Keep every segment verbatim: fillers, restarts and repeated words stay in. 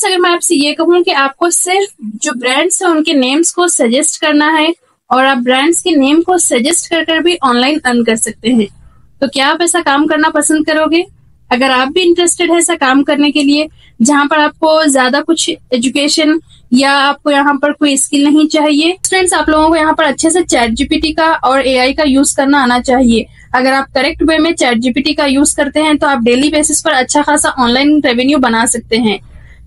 Friends, अगर मैं आपसे ये कहूँ कि आपको सिर्फ जो ब्रांड्स हैं उनके नेम्स को सजेस्ट करना है और आप ब्रांड्स के नेम को सजेस्ट कर कर भी ऑनलाइन अर्न कर सकते हैं, तो क्या आप ऐसा काम करना पसंद करोगे? अगर आप भी इंटरेस्टेड है ऐसा काम करने के लिए जहां पर आपको ज्यादा कुछ एजुकेशन या आपको यहाँ पर कोई स्किल नहीं चाहिए, फ्रेंड्स आप लोगों को यहाँ पर अच्छे से चैट जीपीटी का और एआई का यूज करना आना चाहिए। अगर आप करेक्ट वे में चैट जीपीटी का यूज करते हैं तो आप डेली बेसिस पर अच्छा खासा ऑनलाइन रेवेन्यू बना सकते हैं।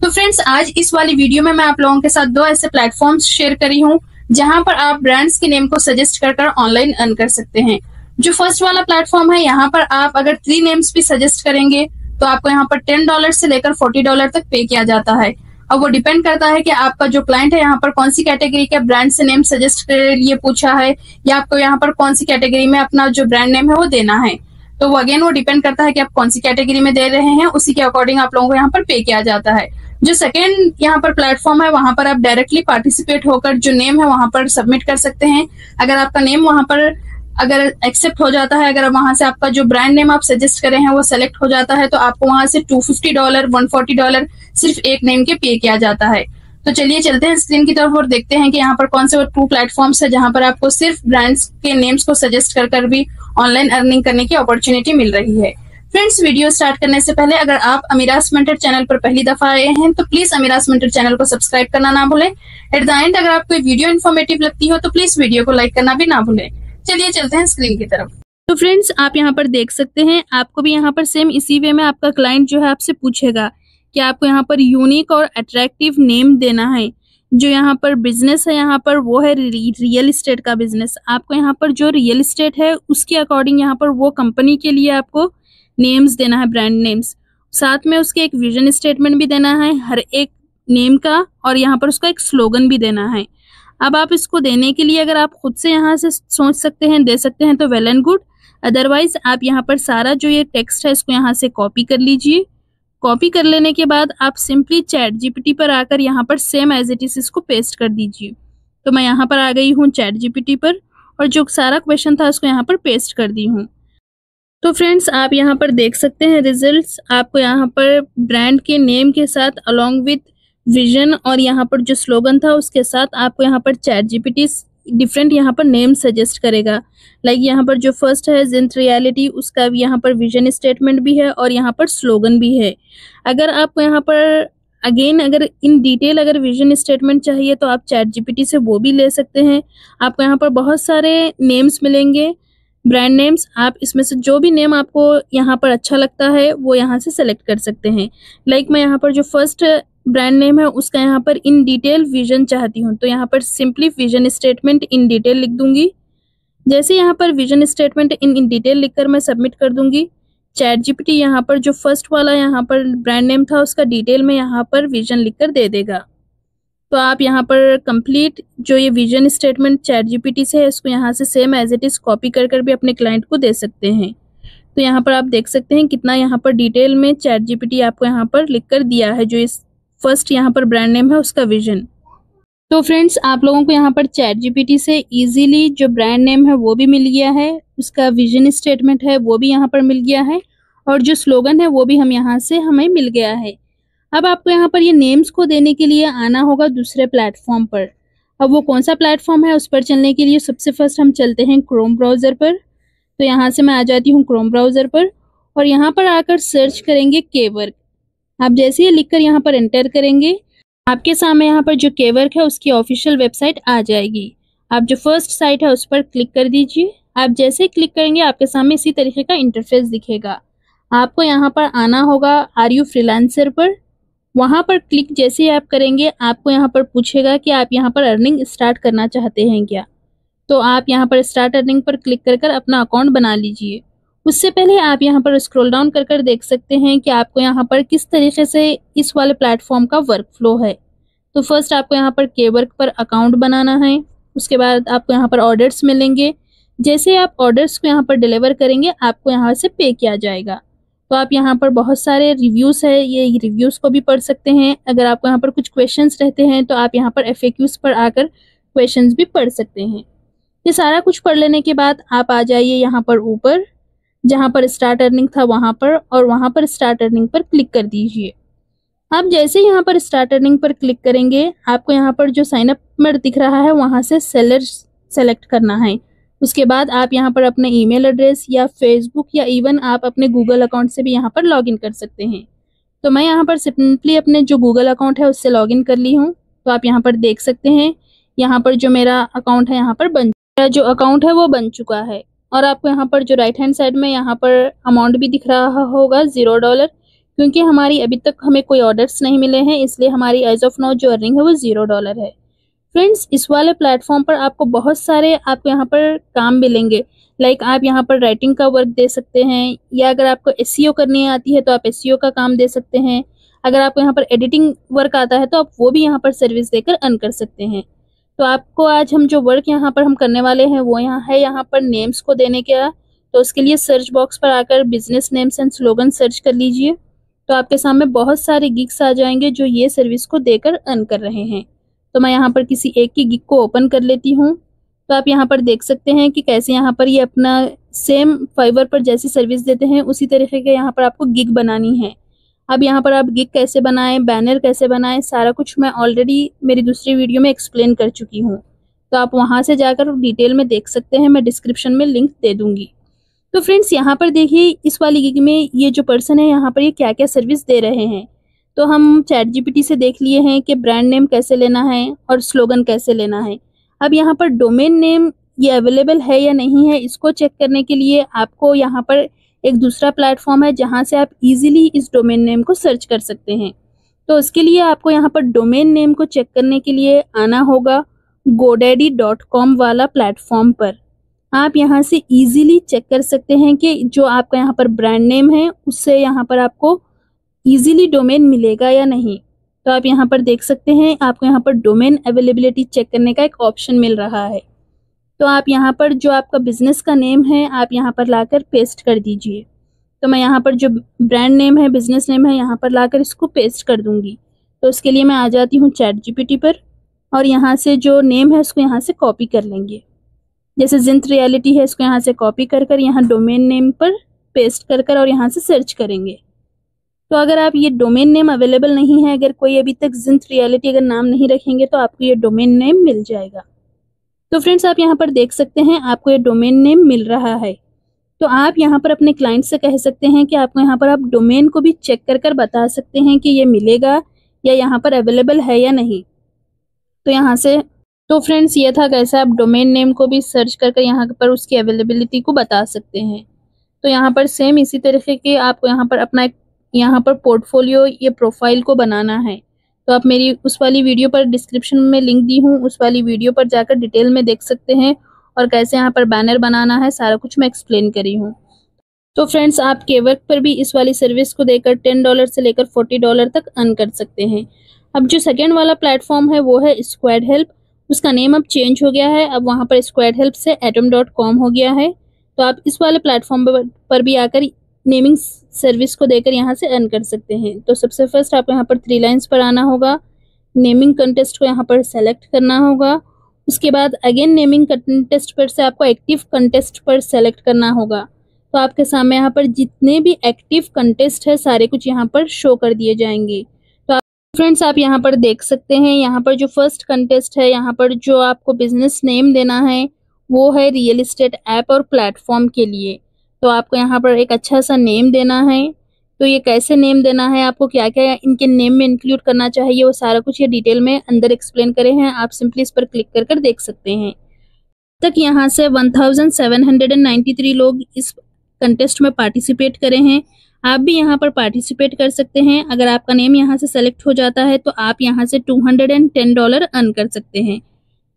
तो फ्रेंड्स, आज इस वाली वीडियो में मैं आप लोगों के साथ दो ऐसे प्लेटफॉर्म्स शेयर करी हूँ जहां पर आप ब्रांड्स के नेम को सजेस्ट कर कर ऑनलाइन अर्न कर सकते हैं। जो फर्स्ट वाला प्लेटफॉर्म है, यहाँ पर आप अगर थ्री नेम्स भी सजेस्ट करेंगे तो आपको यहाँ पर टेन डॉलर से लेकर फोर्टी डॉलर तक पे किया जाता है। अब वो डिपेंड करता है कि आपका जो क्लाइंट है यहाँ पर कौन सी कैटेगरी के ब्रांड से नेम सजेस्ट के लिए पूछा है या आपको यहाँ पर कौन सी कैटेगरी में अपना जो ब्रांड नेम है वो देना है। तो वो अगेन वो डिपेंड करता है कि आप कौन सी कैटेगरी में दे रहे हैं, उसी के अकॉर्डिंग आप लोगों को यहाँ पर पे किया जाता है। जो सेकेंड यहाँ पर प्लेटफॉर्म है, वहां पर आप डायरेक्टली पार्टिसिपेट होकर जो नेम है वहां पर सबमिट कर सकते हैं। अगर आपका नेम वहां पर अगर एक्सेप्ट हो जाता है, अगर वहां से आपका जो ब्रांड नेम आप सजेस्ट करे हैं वो सेलेक्ट हो जाता है, तो आपको वहां से two fifty dollar, one forty dollar सिर्फ एक नेम के पे किया जाता है। तो चलिए चलते हैं स्क्रीन की तरफ और देखते हैं कि यहाँ पर कौन से वो टू प्लेटफॉर्म्स है जहां पर आपको सिर्फ ब्रांड्स के नेम्स को सजेस्ट कर कर भी ऑनलाइन अर्निंग करने की अपॉर्चुनिटी मिल रही है। फ्रेंड्स, वीडियो स्टार्ट करने से पहले अगर आप अमीरास्मंटर चैनल पर पहली दफा आए हैं तो प्लीज अमीरास्मंटर चैनल को सब्सक्राइब करना ना भूलें। एट द एंड अगर आपको वीडियो इन्फॉर्मेटिव लगती हो तो प्लीज वीडियो को लाइक करना भी ना भूलें। चलिए चलते हैं स्क्रीन की तरफ। तो फ्रेंड्स, आप यहाँ पर देख सकते हैं, आपको भी यहाँ पर सेम इसी वे में आपका क्लाइंट जो है आपसे पूछेगा कि आपको यहाँ पर यूनिक और अट्रैक्टिव नेम देना है। जो यहाँ पर बिजनेस है, यहाँ पर वो है रियल इस्टेट का बिजनेस। आपको यहाँ पर जो रियल इस्टेट है उसके अकॉर्डिंग यहाँ पर वो कंपनी के लिए आपको नेम्स देना है, ब्रांड नेम्स। साथ में उसके एक विजन स्टेटमेंट भी देना है हर एक नेम का, और यहाँ पर उसका एक स्लोगन भी देना है। अब आप इसको देने के लिए अगर आप खुद से यहाँ से सोच सकते हैं, दे सकते हैं तो वेल एंड गुड, अदरवाइज आप यहाँ पर सारा जो ये टेक्स्ट है इसको यहाँ से कॉपी कर लीजिए। कॉपी कर लेने के बाद आप सिंपली चैट जीपीटी पर आकर यहाँ पर सेम एज इट इज इसको पेस्ट कर दीजिए। तो मैं यहाँ पर आ गई हूँ चैट जीपीटी पर और जो सारा क्वेश्चन था उसको यहाँ पर पेस्ट कर दी हूँ। तो फ्रेंड्स, आप यहाँ पर देख सकते हैं रिजल्ट्स। आपको यहाँ पर ब्रांड के नेम के साथ अलोंग विथ विजन और यहाँ पर जो स्लोगन था उसके साथ आपको यहाँ पर चैट जीपीटी डिफरेंट यहाँ पर नेम सजेस्ट करेगा। लाइक यहाँ पर जो फर्स्ट है जिंट रियलिटी, उसका भी यहाँ पर विजन स्टेटमेंट भी है और यहाँ पर स्लोगन भी है। अगर आपको यहाँ पर अगेन अगर इन डिटेल अगर विजन स्टेटमेंट चाहिए तो आप चैट जीपीटी से वो भी ले सकते हैं। आपको यहाँ पर बहुत सारे नेम्स मिलेंगे, ब्रांड नेम्स। आप इसमें से जो भी नेम आपको यहाँ पर अच्छा लगता है वो यहाँ से सेलेक्ट कर सकते हैं। लाइक मैं यहाँ पर जो फर्स्ट ब्रांड नेम है उसका यहाँ पर इन डिटेल विजन चाहती हूँ, तो यहाँ पर simply vision statement in detail लिख दूंगी। जैसे यहाँ पर vision statement in in detail लिखकर मैं सबमिट कर दूंगी। चैट जीपीटी यहाँ पर जो फर्स्ट वाला यहाँ पर ब्रांड नेम था उसका डिटेल में यहाँ पर विजन लिखकर दे देगा। तो आप यहाँ पर कंप्लीट जो ये विजन स्टेटमेंट चैट जीपीटी से है इसको यहाँ से same as it is copy कर कर भी अपने क्लाइंट को दे सकते हैं। तो यहाँ पर आप देख सकते हैं कितना यहाँ पर डिटेल में चैट जीपीटी आपको यहाँ पर लिख कर दिया है जो इस फर्स्ट यहाँ पर ब्रांड नेम है उसका विजन। तो फ्रेंड्स, आप लोगों को यहाँ पर चैट जीपीटी से इजीली जो ब्रांड नेम है वो भी मिल गया है, उसका विजन स्टेटमेंट है वो भी यहाँ पर मिल गया है और जो स्लोगन है वो भी हम यहाँ से हमें मिल गया है। अब आपको यहाँ पर ये नेम्स को देने के लिए आना होगा दूसरे प्लेटफॉर्म पर। अब वो कौन सा प्लेटफॉर्म है उस पर चलने के लिए सबसे फर्स्ट हम चलते हैं क्रोम ब्राउज़र पर। तो यहाँ से मैं आ जाती हूँ क्रोम ब्राउज़र पर और यहाँ पर आकर सर्च करेंगे केवर्क। आप जैसे ही लिखकर यहाँ पर एंटर करेंगे आपके सामने यहाँ पर जो केवर्क है उसकी ऑफिशियल वेबसाइट आ जाएगी। आप जो फर्स्ट साइट है उस पर क्लिक कर दीजिए। आप जैसे ही क्लिक करेंगे आपके सामने इसी तरीके का इंटरफेस दिखेगा। आपको यहाँ पर आना होगा आर यू फ्रीलांसर पर। वहाँ पर क्लिक जैसे ही आप करेंगे आपको यहाँ पर पूछेगा कि आप यहाँ पर अर्निंग स्टार्ट करना चाहते हैं क्या, तो आप यहाँ पर स्टार्ट अर्निंग पर क्लिक कर कर अपना अकाउंट बना लीजिए। उससे पहले आप यहाँ पर स्क्रॉल डाउन कर कर देख सकते हैं कि आपको यहाँ पर किस तरीके से इस वाले प्लेटफॉर्म का वर्क फ्लो है। तो फर्स्ट आपको यहाँ पर केवर्क पर अकाउंट बनाना है, उसके बाद आपको यहाँ पर ऑर्डर्स मिलेंगे। जैसे आप ऑर्डर्स को यहाँ पर डिलीवर करेंगे आपको यहाँ से पे किया जाएगा। तो आप यहाँ पर बहुत सारे रिव्यूज़ है, ये रिव्यूज़ को भी पढ़ सकते हैं। अगर आपको यहाँ पर कुछ क्वेश्चंस रहते हैं तो आप यहाँ पर एफ ए क्यूज़ पर आकर क्वेश्चंस भी पढ़ सकते हैं। ये सारा कुछ पढ़ लेने के बाद आप आ जाइए यहाँ पर ऊपर जहाँ पर स्टार्ट अर्निंग था वहाँ पर, और वहाँ पर स्टार्ट अर्निंग पर क्लिक कर दीजिए। आप जैसे यहाँ पर स्टार्ट अर्निंग पर क्लिक करेंगे, आपको यहाँ पर जो साइन अप में दिख रहा है वहाँ से सेलर सेलेक्ट करना है। उसके बाद आप यहाँ पर अपने ईमेल एड्रेस या फेसबुक या इवन आप अपने गूगल अकाउंट से भी यहाँ पर लॉगिन कर सकते हैं। तो मैं यहाँ पर सिंपली अपने जो गूगल अकाउंट है उससे लॉगिन कर ली हूँ। तो आप यहाँ पर देख सकते हैं यहाँ पर जो मेरा अकाउंट है यहाँ पर बन मेरा जो अकाउंट है वो बन चुका है। और आपको यहाँ पर जो राइट हैंड साइड में यहाँ पर अमाउंट भी दिख रहा होगा ज़ीरो डॉलर, क्योंकि हमारी अभी तक हमें कोई ऑर्डर्स नहीं मिले हैं, इसलिए हमारी एज ऑफ नाउ जो अर्निंग है वो ज़ीरो डॉलर है। फ्रेंड्स, इस वाले प्लेटफॉर्म पर आपको बहुत सारे आपको यहाँ पर काम मिलेंगे, लाइक आप यहाँ पर राइटिंग का वर्क दे सकते हैं, या अगर आपको एसईओ करनी आती है तो आप एसईओ का काम दे सकते हैं। अगर आपको यहाँ पर एडिटिंग वर्क आता है तो आप वो भी यहाँ पर सर्विस देकर अर्न कर सकते हैं। तो आपको आज हम जो वर्क यहाँ पर हम करने वाले हैं वो यहाँ है यहाँ पर नेम्स को देने का। तो उसके लिए सर्च बॉक्स पर आकर business names and slogan search कर लीजिए। तो आपके सामने बहुत सारे गिग्स आ जाएंगे जो ये सर्विस को देकर अर्न कर रहे हैं। तो मैं यहाँ पर किसी एक की गिग को ओपन कर लेती हूँ। तो आप यहाँ पर देख सकते हैं कि कैसे यहाँ पर ये यह अपना सेम फाइवर पर जैसी सर्विस देते हैं उसी तरीके के यहाँ पर आपको गिग बनानी है। अब यहाँ पर आप गिग कैसे बनाएं, बैनर कैसे बनाएं, सारा कुछ मैं ऑलरेडी मेरी दूसरी वीडियो में एक्सप्लेन कर चुकी हूँ। तो आप वहाँ से जाकर डिटेल में देख सकते हैं, मैं डिस्क्रिप्शन में लिंक दे दूँगी। तो फ्रेंड्स, यहाँ पर देखिए इस वाली गिग में ये जो पर्सन है यहाँ पर ये क्या क्या सर्विस दे रहे हैं। तो हम चैट जीपीटी से देख लिए हैं कि ब्रांड नेम कैसे लेना है और स्लोगन कैसे लेना है। अब यहाँ पर डोमेन नेम ये अवेलेबल है या नहीं है, इसको चेक करने के लिए आपको यहाँ पर एक दूसरा प्लेटफॉर्म है जहाँ से आप इजीली इस डोमेन नेम को सर्च कर सकते हैं। तो उसके लिए आपको यहाँ पर डोमेन नेम को चेक करने के लिए आना होगा गोडैडी डॉट कॉम वाला प्लेटफॉर्म पर। आप यहाँ से इजीली चेक कर सकते हैं कि जो आपका यहाँ पर ब्रांड नेम है उससे यहाँ पर आपको ईजिली डोमेन मिलेगा या नहीं। तो आप यहाँ पर देख सकते हैं आपको यहाँ पर डोमेन अवेलेबिलिटी चेक करने का एक ऑप्शन मिल रहा है। तो आप यहाँ पर जो आपका बिज़नेस का नेम है आप यहाँ पर लाकर पेस्ट कर दीजिए। तो मैं यहाँ पर जो ब्रांड नेम है, बिज़नेस नेम है, यहाँ पर लाकर इसको पेस्ट कर दूँगी। तो उसके लिए मैं आ जाती हूँ चैट जीपीटी पर और यहाँ से जो नेम है उसको यहाँ से कॉपी कर लेंगे। जैसे जिंत रियलिटी है इसको यहाँ से कॉपी कर कर यहाँ डोमेन नेम पर पेस्ट कर कर और यहाँ से सर्च करेंगे। तो अगर आप ये डोमेन नेम अवेलेबल नहीं है, अगर कोई अभी तक जिंत रियलिटी अगर नाम नहीं रखेंगे तो आपको ये डोमेन नेम मिल जाएगा। तो फ्रेंड्स, आप यहाँ पर देख सकते हैं आपको ये डोमेन नेम मिल रहा है। तो आप यहाँ पर अपने क्लाइंट से कह सकते हैं कि आपको यहाँ पर आप डोमेन को भी चेक कर कर बता सकते हैं कि ये मिलेगा या यहाँ पर अवेलेबल है या नहीं। तो यहाँ से तो फ्रेंड्स, ये था कैसे आप डोमेन नेम को भी सर्च कर कर यहाँ पर उसकी अवेलेबिलिटी को बता सकते हैं। तो यहाँ पर सेम इसी तरीके के आपको यहाँ पर अपना यहाँ पर पोर्टफोलियो ये प्रोफाइल को बनाना है। तो आप मेरी उस वाली वीडियो पर डिस्क्रिप्शन में लिंक दी हूँ, उस वाली वीडियो पर जाकर डिटेल में देख सकते हैं और कैसे यहाँ पर बैनर बनाना है सारा कुछ मैं एक्सप्लेन करी हूँ। तो फ्रेंड्स, आप केवर्क पर भी इस वाली सर्विस को देकर टेन डॉलर से लेकर फोर्टी डॉलर तक अर्न कर सकते हैं। अब जो सेकेंड वाला प्लेटफॉर्म है वो है स्क्वाड हेल्प। उसका नेम अब चेंज हो गया है, अब वहाँ पर स्क्वाड हेल्प से एटम डॉट कॉम हो गया है। तो आप इस वाले प्लेटफॉर्म पर भी आकर नेमिंग सर्विस को देकर यहाँ से अर्न कर सकते हैं। तो सबसे फर्स्ट आपको यहाँ पर थ्री लाइन्स पर आना होगा, नेमिंग कंटेस्ट को यहाँ पर सेलेक्ट करना होगा। उसके बाद अगेन नेमिंग कंटेस्ट पर से आपको एक्टिव कंटेस्ट पर सेलेक्ट करना होगा। तो आपके सामने यहाँ पर जितने भी एक्टिव कंटेस्ट है सारे कुछ यहाँ पर शो कर दिए जाएंगे। तो फ्रेंड्स, आप यहाँ पर देख सकते हैं यहाँ पर जो फर्स्ट कंटेस्ट है यहाँ पर जो आपको बिजनेस नेम देना है वो है रियल इस्टेट ऐप और प्लेटफॉर्म के लिए। तो आपको यहाँ पर एक अच्छा सा नेम देना है। तो ये कैसे नेम देना है, आपको क्या क्या इनके नेम में इंक्लूड करना चाहिए वो सारा कुछ ये डिटेल में अंदर एक्सप्लेन करे हैं। आप सिंपली इस पर क्लिक कर कर देख सकते हैं। तक यहाँ से one thousand seven hundred ninety three लोग इस कंटेस्ट में पार्टिसिपेट करे हैं। आप भी यहाँ पर पार्टिसिपेट कर सकते हैं। अगर आपका नेम यहाँ से सेलेक्ट हो जाता है तो आप यहाँ से two hundred and ten dollar earn कर सकते हैं।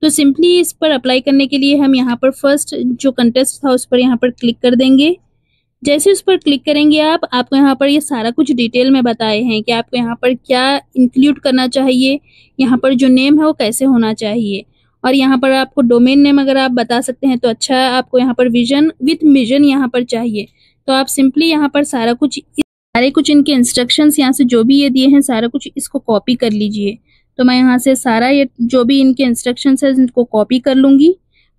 तो सिंपली इस पर अप्लाई करने के लिए हम यहाँ पर फर्स्ट जो कंटेस्ट था उस पर यहाँ पर क्लिक कर देंगे। जैसे उस पर क्लिक करेंगे आप, आपको यहाँ पर ये यह सारा कुछ डिटेल में बताए हैं कि आपको यहाँ पर क्या इंक्लूड करना चाहिए, यहाँ पर जो नेम है वो कैसे होना चाहिए। और यहाँ पर आपको डोमेन नेम अगर आप बता सकते हैं तो अच्छा है, आपको यहाँ पर विजन विथ मिजन यहाँ पर चाहिए। तो आप सिंपली यहाँ पर सारा कुछ सारे कुछ इनके इंस्ट्रक्शंस यहाँ से जो भी ये दिए हैं सारा कुछ इसको कॉपी कर लीजिए। तो मैं यहाँ से सारा ये जो भी इनके इंस्ट्रक्शंस है इनको कॉपी कर लूँगी।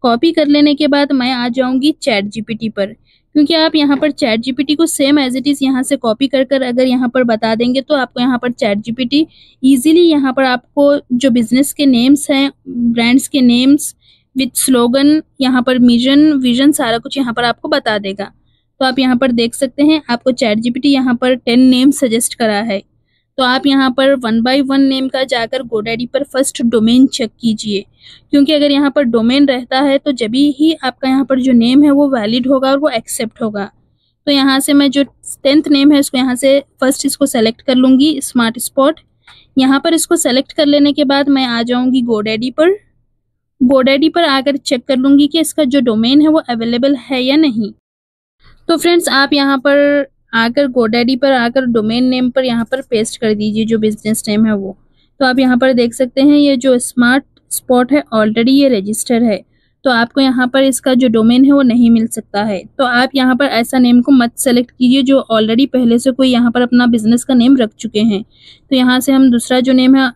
कॉपी कर लेने के बाद मैं आ जाऊँगी चैट जीपीटी पर, क्योंकि आप यहाँ पर चैट जीपीटी को सेम एज इट इज यहाँ से कॉपी कर कर अगर यहाँ पर बता देंगे तो आपको यहाँ पर चैट जीपीटी इजीली यहाँ पर आपको जो बिजनेस के नेम्स हैं, ब्रांड्स के नेम्स विद स्लोगन, यहाँ पर मिशन, विजन, सारा कुछ यहाँ पर आपको बता देगा। तो आप यहाँ पर देख सकते हैं आपको चैट जीपीटी यहाँ पर टेन नेम सजेस्ट करा है। तो आप यहाँ पर वन बाय वन नेम का जाकर गोडैडी पर फर्स्ट डोमेन चेक कीजिए, क्योंकि अगर यहाँ पर डोमेन रहता है तो जब ही आपका यहाँ पर जो नेम है वो वैलिड होगा और वो एक्सेप्ट होगा। तो यहाँ से मैं जो टेंथ नेम है उसको यहाँ से फर्स्ट इसको सेलेक्ट कर लूँगी, स्मार्ट स्पॉट। यहाँ पर इसको सेलेक्ट कर लेने के बाद मैं आ जाऊँगी गोडैडी पर। गोडैडी पर आकर चेक कर लूँगी कि इसका जो डोमेन है वो अवेलेबल है या नहीं। तो फ्रेंड्स आप यहाँ पर आकर गोडैडी पर आकर डोमेन नेम पर यहाँ पर पेस्ट कर दीजिए जो बिजनेस नेम है वो। तो आप यहाँ पर देख सकते हैं ये जो स्मार्ट स्पॉट है ऑलरेडी ये रजिस्टर है, तो आपको यहाँ पर इसका जो डोमेन है वो नहीं मिल सकता है। तो आप यहाँ पर ऐसा नेम को मत सेलेक्ट कीजिए जो ऑलरेडी पहले से कोई यहाँ पर अपना बिजनेस का नेम रख चुके हैं। तो यहाँ से हम दूसरा जो नेम है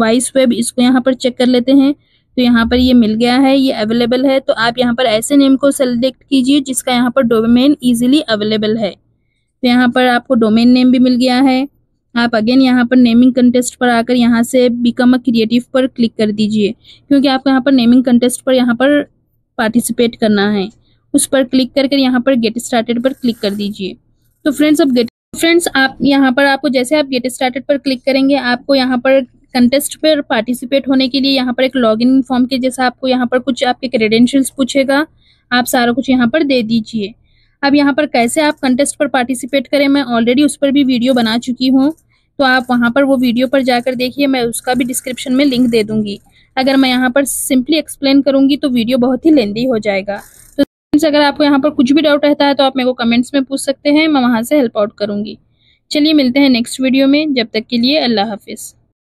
वाइस वेब, इसको यहाँ पर चेक कर लेते हैं। तो यहाँ पर ये मिल गया है, ये अवेलेबल है। तो आप यहाँ पर ऐसे नेम को सेलेक्ट कीजिए जिसका यहाँ पर डोमेन इजीली अवेलेबल है। तो यहाँ पर आपको डोमेन नेम भी मिल गया है। आप अगेन यहाँ पर नेमिंग कंटेस्ट पर आकर यहाँ से बिकम अ क्रिएटिव पर क्लिक कर दीजिए, क्योंकि आपको यहाँ पर नेमिंग कंटेस्ट पर यहाँ पर पार्टिसिपेट करना है। उस पर क्लिक करके यहाँ पर गेट स्टार्टेड पर क्लिक कर दीजिए। तो फ्रेंड्स अब गेट फ्रेंड्स आप यहाँ पर आपको जैसे आप गेट स्टार्टेड पर क्लिक करेंगे आपको यहाँ पर कंटेस्ट पर पार्टिसिपेट होने के लिए यहाँ पर एक लॉगिन फॉर्म के जैसा आपको यहाँ पर कुछ आपके क्रेडेंशियल्स पूछेगा, आप सारा कुछ यहाँ पर दे दीजिए। अब यहाँ पर कैसे आप कंटेस्ट पर पार्टिसिपेट करें मैं ऑलरेडी उस पर भी वीडियो बना चुकी हूँ, तो आप वहाँ पर वो वीडियो पर जाकर देखिए, मैं उसका भी डिस्क्रिप्शन में लिंक दे दूँगी। अगर मैं यहाँ पर सिंपली एक्सप्लेन करूँगी तो वीडियो बहुत ही लेंदी हो जाएगा। तो फ्रेंड्स अगर आपको यहाँ पर कुछ भी डाउट रहता है तो आप मेरे को कमेंट्स में पूछ सकते हैं, मैं वहाँ से हेल्प आउट करूँगी। चलिए मिलते हैं नेक्स्ट वीडियो में, जब तक के लिए अल्लाह हाफिज़।